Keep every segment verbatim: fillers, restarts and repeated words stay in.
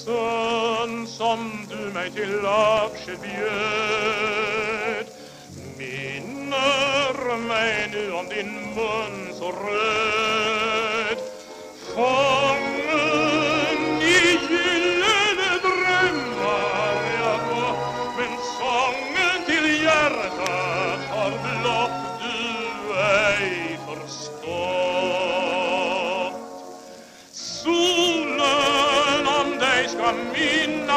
sønn som du meg til avskjed bjød. Minner meg nu om din munn så rød. Fangen i gyllene drøm var jeg på, men sangen til hjertet har blått du ei forstått. Solen om deg skal minne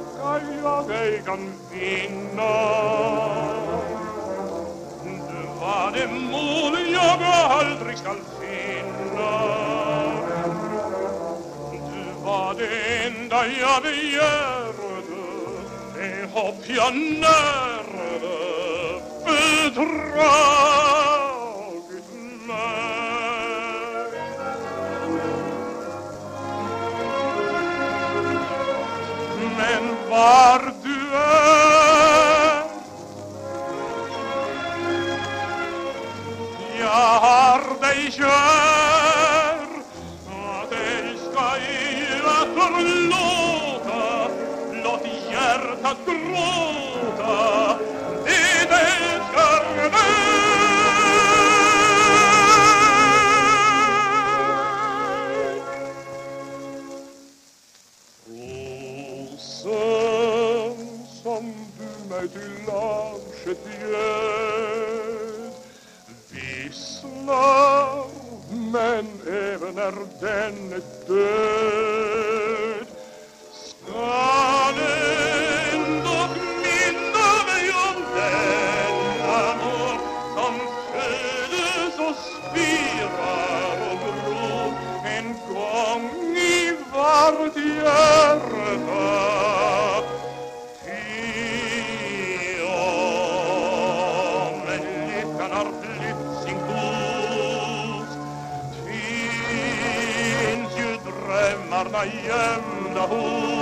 deg jeg kan finne. Det var det mål jeg aldri skal finne. Det var det enda jeg begjørte, det hopp jeg nærte, bedraget meg. Men var du er, jeg har deg kjær, at elsker jeg at forlåta, blått hjertet gråta, det elsker meg. Til avskjed gjød visner, men even er denne død. Skal endog minne meg om denne mor som fødes og spirer og gror en gang i hvert hjerte. Hjemda hos